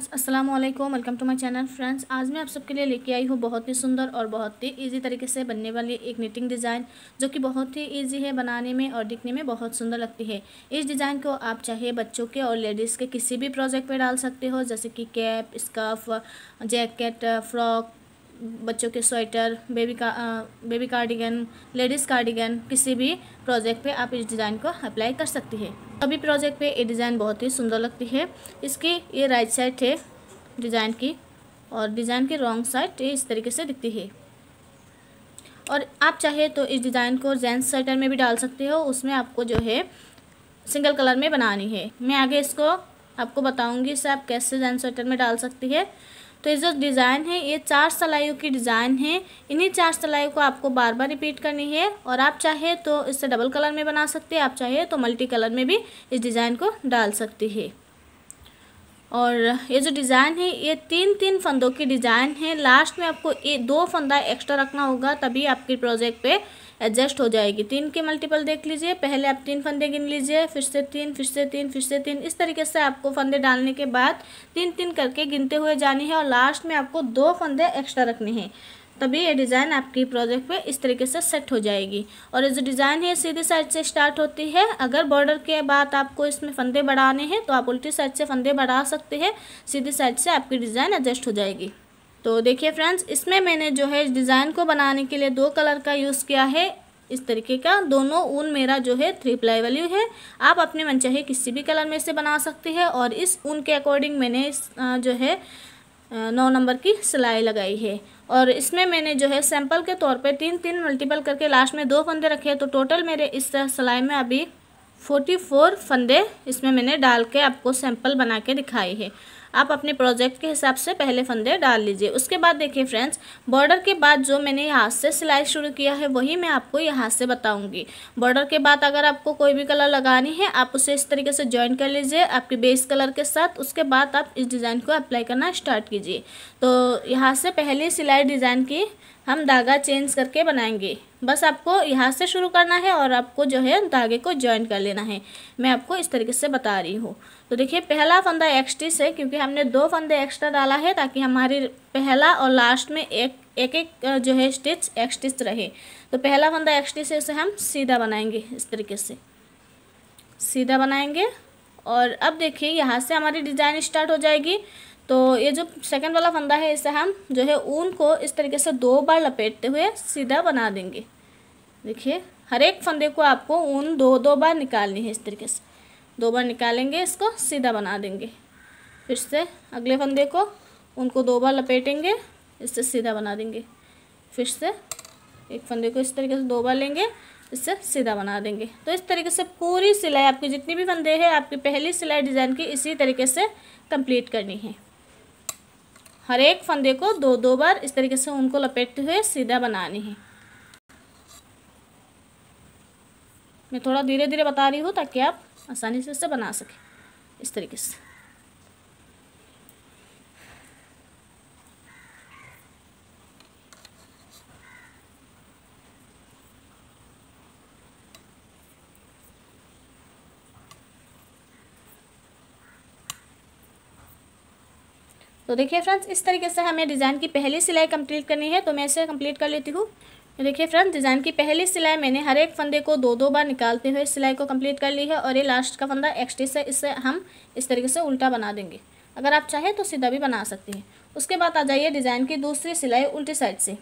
Friends अस्सलाम वालेकुम, welcome to my channel. Friends आज मैं आप सबके लिए लेके आई हूँ बहुत ही सुंदर और बहुत ही इजी तरीके से बनने वाली एक निटिंग डिज़ाइन, जो कि बहुत ही इजी है बनाने में और दिखने में बहुत सुंदर लगती है। इस डिज़ाइन को आप चाहे बच्चों के और लेडीज़ के किसी भी प्रोजेक्ट पे डाल सकते हो, जैसे कि कैप, स्कार्फ, जैकेट, फ्रॉक, बच्चों के sweater, baby cardigan, ladies cardigan, किसी भी प्रोजेक्ट पे आप इस डिज़ाइन को अप्लाई कर सकती है। सभी प्रोजेक्ट पे ये डिज़ाइन बहुत ही सुंदर लगती है। इसकी ये राइट साइड है डिज़ाइन की और डिज़ाइन की रॉन्ग साइड ये इस तरीके से दिखती है। और आप चाहे तो इस डिज़ाइन को जेंट्स स्वेटर में भी डाल सकते हो, उसमें आपको जो है सिंगल कलर में बनानी है। मैं आगे इसको आपको बताऊँगी इसे आप कैसे जेंट्स स्वेटर में डाल सकती है। तो ये जो डिज़ाइन है ये 4 सलाइयों की डिज़ाइन है। इन्हीं 4 सलाइयों को आपको बार बार रिपीट करनी है और आप चाहे तो इससे डबल कलर में बना सकते हैं, आप चाहे तो मल्टी कलर में भी इस डिज़ाइन को डाल सकती है। और ये जो डिज़ाइन है ये 3-3 फंदों की डिज़ाइन है। लास्ट में आपको ये 2 फंदा एक्स्ट्रा रखना होगा, तभी आपके प्रोजेक्ट पे एडजस्ट हो जाएगी। 3 के मल्टीपल देख लीजिए, पहले आप 3 फंदे गिन लीजिए, फिर से 3, फिर से 3, फिर से 3, इस तरीके से आपको फंदे डालने के बाद 3-3 करके गिनते हुए जानी है और लास्ट में आपको 2 फंदे एक्स्ट्रा रखने हैं, तभी ये डिज़ाइन आपकी प्रोजेक्ट पे इस तरीके से सेट हो जाएगी। और ये जो डिज़ाइन है सीधी साइड से स्टार्ट होती है। अगर बॉर्डर के बाद आपको इसमें फंदे बढ़ाने हैं तो आप उल्टी साइड से फंदे बढ़ा सकते हैं, सीधी साइड से आपकी डिज़ाइन एडजस्ट हो जाएगी। तो देखिए फ्रेंड्स, इसमें मैंने जो है इस डिज़ाइन को बनाने के लिए 2 कलर का यूज़ किया है, इस तरीके का। दोनों ऊन मेरा जो है 3 ply वाली है, आप अपने मनचाहे किसी भी कलर में से बना सकते हैं। और इस ऊन के अकॉर्डिंग मैंने जो है 9 नंबर की सिलाई लगाई है। और इसमें मैंने जो है सैंपल के तौर पे 3-3 मल्टीपल करके लास्ट में 2 फंदे रखे हैं। तो टोटल मेरे इस सिलाई में अभी 44 फंदे इसमें मैंने डाल के आपको सैंपल बना के दिखाई है। आप अपने प्रोजेक्ट के हिसाब से पहले फंदे डाल लीजिए। उसके बाद देखिए फ्रेंड्स, बॉर्डर के बाद जो मैंने यहाँ से सिलाई शुरू किया है वही मैं आपको यहाँ से बताऊंगी। बॉर्डर के बाद अगर आपको कोई भी कलर लगानी है आप उसे इस तरीके से ज्वाइन कर लीजिए आपके बेस कलर के साथ। उसके बाद आप इस डिज़ाइन को अप्लाई करना स्टार्ट कीजिए। तो यहाँ से पहले सिलाई डिज़ाइन की हम धागा चेंज करके बनाएंगे। बस आपको यहाँ से शुरू करना है और आपको जो है धागे को ज्वाइन कर लेना है। मैं आपको इस तरीके से बता रही हूँ। तो देखिए पहला फंदा एक्स्ट्रा है, क्योंकि हमने 2 फंदे एक्स्ट्रा डाला है ताकि हमारी पहला और लास्ट में एक जो है स्टिच एक्स्ट्रा रहे। तो पहला फंदा एक्स्ट्रा से इसे हम सीधा बनाएंगे, इस तरीके से सीधा बनाएंगे। और अब देखिए यहाँ से हमारी डिज़ाइन स्टार्ट हो जाएगी। तो ये जो सेकंड वाला फंदा है इसे हम जो है ऊन को इस तरीके से 2 बार लपेटते हुए सीधा बना देंगे। देखिए हर एक फंदे को आपको ऊन 2-2 बार निकालनी है, इस तरीके से 2 बार निकालेंगे, इसको सीधा बना देंगे। फिर से अगले फंदे को उनको 2 बार लपेटेंगे, इससे सीधा बना देंगे। फिर से एक फंदे को इस तरीके से 2 बार लेंगे, इससे सीधा बना देंगे। तो इस तरीके से पूरी सिलाई आपकी जितनी भी फंदे हैं आपकी पहली सिलाई डिज़ाइन की इसी तरीके से कंप्लीट करनी है। हर एक फंदे को 2-2 बार इस तरीके से उनको लपेटते हुए सीधा बनानी है। मैं थोड़ा धीरे धीरे बता रही हूँ ताकि आप आसानी से इसे बना सकें, इस तरीके से। तो देखिए फ्रेंड्स, इस तरीके से हमें डिज़ाइन की पहली सिलाई कंप्लीट करनी है। तो मैं इसे कंप्लीट कर लेती हूँ। देखिए फ्रेंड्स, डिज़ाइन की पहली सिलाई मैंने हर एक फंदे को 2-2 बार निकालते हुए सिलाई को कंप्लीट कर ली है। और ये लास्ट का फंदा एक्स्ट्रा से इसे हम इस तरीके से उल्टा बना देंगे। अगर आप चाहें तो सीधा भी बना सकते हैं। उसके बाद आ जाइए डिज़ाइन की दूसरी सिलाई उल्टी साइड से।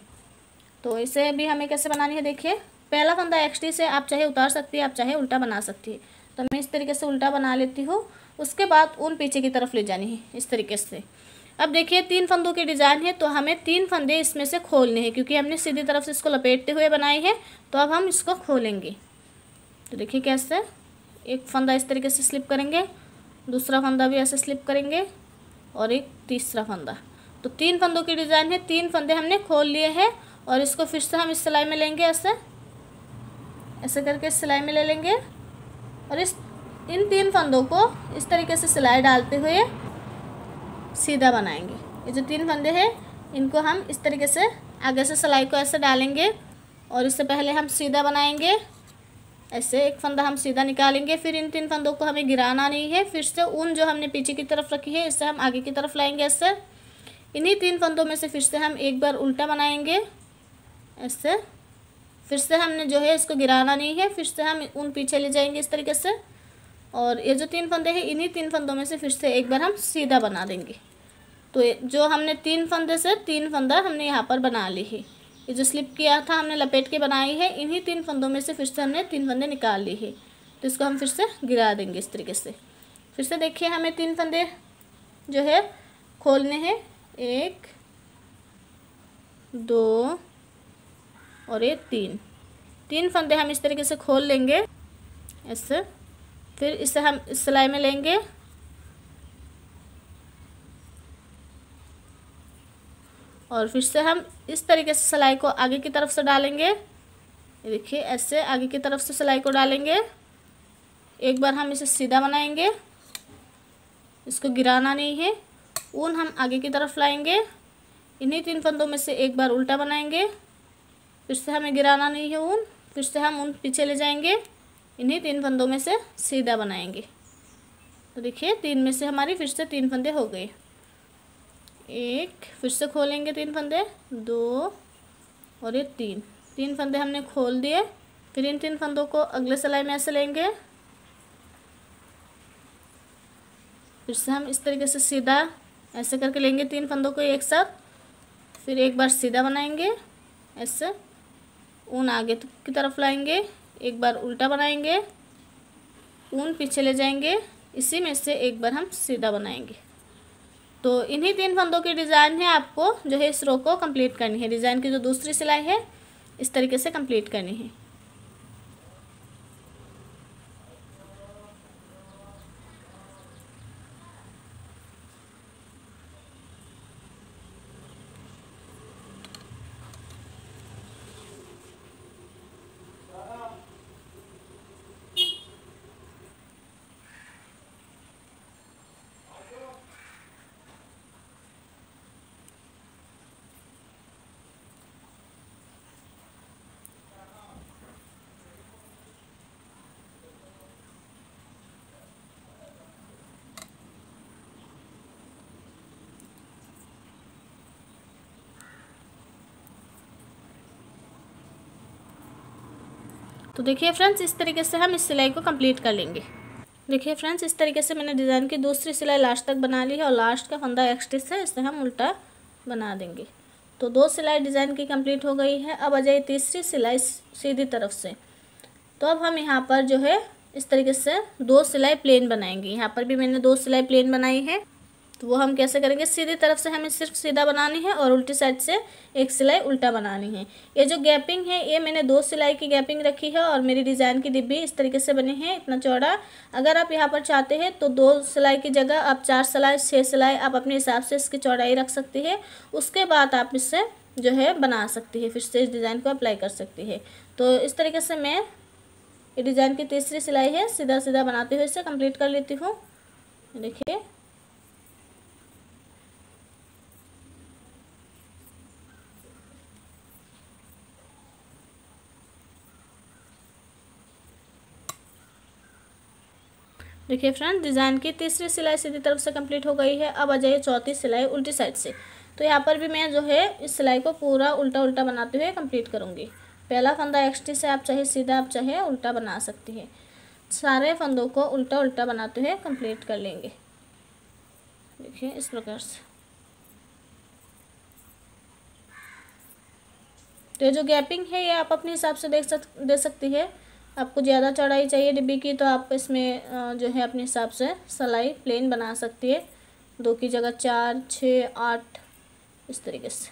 तो इसे भी हमें कैसे बनानी है, देखिए पहला फंदा एक्स्ट्रा से आप चाहे उतार सकती है, आप चाहे उल्टा बना सकती है। तो मैं इस तरीके से उल्टा बना लेती हूँ। उसके बाद ऊन पीछे की तरफ ले जानी है, इस तरीके से। अब देखिए 3 फंदों की डिज़ाइन है, तो हमें 3 फंदे इसमें से खोलने हैं, क्योंकि हमने सीधी तरफ से इसको लपेटते हुए बनाई है। तो अब हम इसको खोलेंगे। तो देखिए कैसे, एक फंदा इस तरीके से स्लिप करेंगे, दूसरा फंदा भी ऐसे स्लिप करेंगे और एक तीसरा फंदा। तो 3 फंदों की डिज़ाइन है, 3 फंदे हमने खोल लिए हैं। और इसको फिर से हम इस सिलाई में लेंगे, ऐसे ऐसे करके इस सिलाई में ले लेंगे। और इन 3 फंदों को इस तरीके से सिलाई डालते हुए सीधा बनाएंगे। ये जो 3 फंदे हैं इनको हम इस तरीके से आगे से सिलाई को ऐसे डालेंगे और इससे पहले हम सीधा बनाएंगे। ऐसे एक फंदा हम सीधा निकालेंगे, फिर इन तीन फंदों को हमें गिराना नहीं है। फिर से ऊन जो हमने पीछे की तरफ रखी है इससे हम आगे की तरफ लाएंगे ऐसे। इन्हीं तीन फंदों में से फिर से हम एक बार उल्टा बनाएंगे ऐसे। फिर से हमने जो है इसको गिराना नहीं है, फिर से हम ऊन पीछे ले जाएंगे इस तरीके से। और ये जो तीन फंदे हैं इन्हीं तीन फंदों में से फिर से एक बार हम सीधा बना देंगे। तो जो हमने तीन फंदे से तीन फंदा हमने यहाँ पर बना ली है। ये जो स्लिप किया था हमने लपेट के बनाई है, इन्हीं तीन फंदों में से फिर से हमने तीन फंदे निकाल ली है। तो इसको हम फिर से गिरा देंगे इस तरीके से। फिर से देखिए हमें तीन फंदे जो है खोलने हैं, एक दो और ये तीन। तीन फंदे हम इस तरीके से खोल लेंगे ऐसे। फिर इसे हम इस सिलाई में लेंगे और फिर से हम इस तरीके से सिलाई को आगे की तरफ से डालेंगे। देखिए ऐसे आगे की तरफ से सिलाई को डालेंगे। एक बार हम इसे सीधा बनाएंगे, इसको गिराना नहीं है। ऊन हम आगे की तरफ लाएंगे, इन्हीं तीन फंदों में से एक बार उल्टा बनाएंगे, फिर से हमें गिराना नहीं है ऊन। फिर से हम ऊन पीछे ले जाएंगे, इन्हीं तीन फंदों में से सीधा बनाएंगे। तो देखिए तीन में से हमारी फिर से तीन फंदे हो गए। एक फिर से खोलेंगे तीन फंदे, दो और ये तीन। तीन फंदे हमने खोल दिए। फिर इन तीन फंदों को अगले सिलाई में ऐसे लेंगे, फिर से हम इस तरीके से सीधा ऐसे करके लेंगे तीन फंदों को एक साथ। फिर एक बार सीधा बनाएंगे ऐसे, ऊन आगे की तरफ लाएंगे, एक बार उल्टा बनाएंगे, ऊन पीछे ले जाएंगे, इसी में से एक बार हम सीधा बनाएंगे। तो इन्हीं तीन फंदों की डिज़ाइन है आपको जो है इस रो को कंप्लीट करनी है। डिज़ाइन की जो दूसरी सिलाई है इस तरीके से कंप्लीट करनी है। तो देखिए फ्रेंड्स इस तरीके से हम इस सिलाई को कंप्लीट कर लेंगे। देखिए फ्रेंड्स इस तरीके से मैंने डिज़ाइन की दूसरी सिलाई लास्ट तक बना ली है और लास्ट का फंदा एक्स्ट्रा है इससे हम उल्टा बना देंगे। तो दो सिलाई डिज़ाइन की कंप्लीट हो गई है। अब आ जाइए तीसरी सिलाई सीधी तरफ से। तो अब हम यहाँ पर जो है इस तरीके से दो सिलाई प्लेन बनाएंगे। यहाँ पर भी मैंने दो सिलाई प्लेन बनाई है। तो वो हम कैसे करेंगे, सीधी तरफ से हमें सिर्फ सीधा बनानी है और उल्टी साइड से एक सिलाई उल्टा बनानी है। ये जो गैपिंग है ये मैंने दो सिलाई की गैपिंग रखी है और मेरी डिज़ाइन की डिब्बी इस तरीके से बनी है इतना चौड़ा। अगर आप यहाँ पर चाहते हैं तो दो सिलाई की जगह आप चार सिलाई छः सिलाई आप अपने हिसाब से इसकी चौड़ाई रख सकती है। उसके बाद आप इससे जो है बना सकती है, फिर से इस डिज़ाइन को अप्लाई कर सकती है। तो इस तरीके से मैं ये डिज़ाइन की तीसरी सिलाई है सीधा सीधा बनाते हुए इसे कम्प्लीट कर लेती हूँ। देखिए देखिए फ्रेंड्स डिज़ाइन की तीसरी सिलाई सीधी तरफ से कंप्लीट हो गई है। अब आ जाइए चौथी सिलाई उल्टी साइड से। तो यहाँ पर भी मैं जो है इस सिलाई को पूरा उल्टा उल्टा बनाते हुए कंप्लीट करूँगी। पहला फंदा एक्स्ट्रा से आप चाहे सीधा आप चाहे उल्टा बना सकती हैं। सारे फंदों को उल्टा उल्टा बनाते हुए कंप्लीट कर लेंगे। देखिए इस प्रकार से। तो ये जो गैपिंग है ये आप अपने हिसाब से दे सकती है। आपको ज़्यादा चौड़ाई चाहिए डिब्बी की तो आप इसमें जो है अपने हिसाब से सिलाई प्लेन बना सकती है। दो की जगह चार छः आठ इस तरीके से।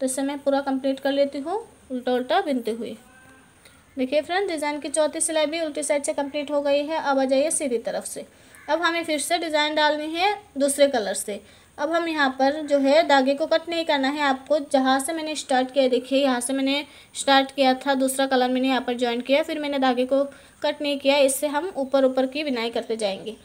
तो इसे मैं पूरा कंप्लीट कर लेती हूँ उल्टा उल्टा बिनते हुए। देखिए फ्रेंड्स डिज़ाइन की चौथी सिलाई भी उल्टी साइड से कंप्लीट हो गई है। अब आ जाइए सीधी तरफ से। अब हमें फिर से डिज़ाइन डालनी है दूसरे कलर से। अब हम यहाँ पर जो है धागे को कट नहीं करना है आपको, जहाँ से मैंने स्टार्ट किया। देखिए यहाँ से मैंने स्टार्ट किया था, दूसरा कलर मैंने यहाँ पर ज्वाइन किया, फिर मैंने धागे को कट नहीं किया। इससे हम ऊपर ऊपर की बुनाई करते जाएंगे।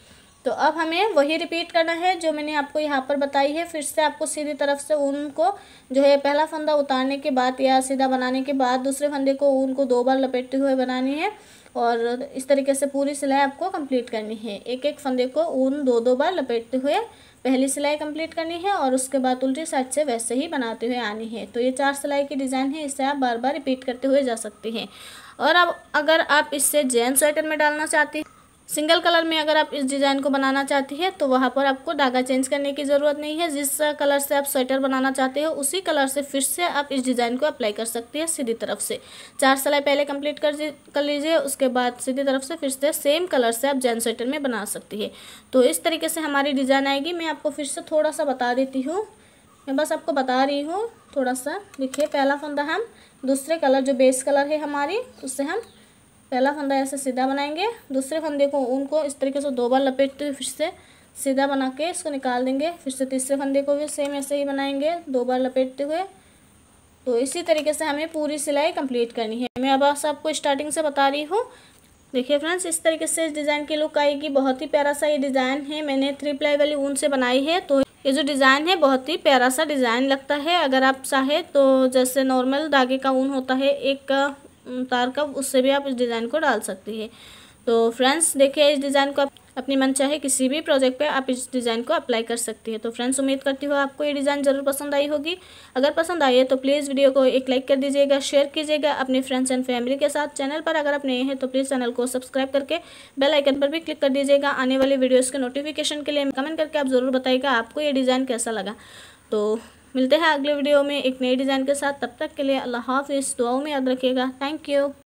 तो अब हमें वही रिपीट करना है जो मैंने आपको यहाँ पर बताई है। फिर से आपको सीधी तरफ से ऊन को जो है पहला फंदा उतारने के बाद या सीधा बनाने के बाद दूसरे फंदे को ऊन को दो बार लपेटते हुए बनानी है और इस तरीके से पूरी सिलाई आपको कंप्लीट करनी है। एक एक फंदे को ऊन दो दो बार लपेटते हुए पहली सिलाई कंप्लीट करनी है और उसके बाद उल्टी साइड से वैसे ही बनाते हुए आनी है। तो ये चार सिलाई की डिज़ाइन है, इसे आप बार बार रिपीट करते हुए जा सकते हैं। और अब अगर आप इससे जैन स्वेटर में डालना चाहती हैं, सिंगल कलर में अगर आप इस डिज़ाइन को बनाना चाहती है तो वहाँ पर आपको धागा चेंज करने की ज़रूरत नहीं है। जिस कलर से आप स्वेटर बनाना चाहते हो उसी कलर से फिर से आप इस डिज़ाइन को अप्लाई कर सकती है सीधी तरफ से। चार सिलाई पहले कंप्लीट कर लीजिए, उसके बाद सीधी तरफ से फिर से सेम कलर से आप जैन स्वेटर में बना सकती है। तो इस तरीके से हमारी डिज़ाइन आएगी। मैं आपको फिर से थोड़ा सा बता देती हूँ, मैं बस आपको बता रही हूँ थोड़ा सा। देखिए पहला फंदा हम दूसरे कलर जो बेस कलर है हमारी उससे हम पहला फंदा ऐसे सीधा बनाएंगे, दूसरे फंदे को उनको इस तरीके से दो बार लपेटते हुए फिर से सीधा बना के इसको निकाल देंगे। फिर से तीसरे फंदे को भी सेम ऐसे ही बनाएंगे दो बार लपेटते हुए। तो इसी तरीके से हमें पूरी सिलाई कंप्लीट करनी है। मैं अब आपको स्टार्टिंग से बता रही हूँ। देखिए फ्रेंड्स, इस तरीके से इस डिज़ाइन की लुक आएगी। बहुत ही प्यारा सा ये डिज़ाइन है, मैंने 3 ply वाली ऊन से बनाई है। तो ये जो डिज़ाइन है बहुत ही प्यारा सा डिज़ाइन लगता है। अगर आप चाहे तो जैसे नॉर्मल धागे का ऊन होता है एक तार का, उससे भी आप इस डिज़ाइन को डाल सकती है। तो फ्रेंड्स देखिए, इस डिज़ाइन को आप अपनी मन चाहे किसी भी प्रोजेक्ट पे आप इस डिज़ाइन को अप्लाई कर सकती है। तो फ्रेंड्स उम्मीद करती हूँ आपको ये डिज़ाइन ज़रूर पसंद आई होगी। अगर पसंद आई है तो प्लीज़ वीडियो को एक लाइक कर दीजिएगा, शेयर कीजिएगा अपने फ्रेंड्स एंड फैमिली के साथ। चैनल पर अगर आप नए हैं तो प्लीज़ चैनल को सब्सक्राइब करके बेल आइकन पर भी क्लिक कर दीजिएगा। आने वाली वीडियोज़ के नोटिफिकेशन के लिए कमेंट करके आप ज़रूर बताइएगा आपको ये डिज़ाइन कैसा लगा। तो मिलते हैं अगले वीडियो में एक नई डिज़ाइन के साथ, तब तक के लिए अल्लाह हाफ़िज़। दुआओं में याद रखिएगा। Thank you.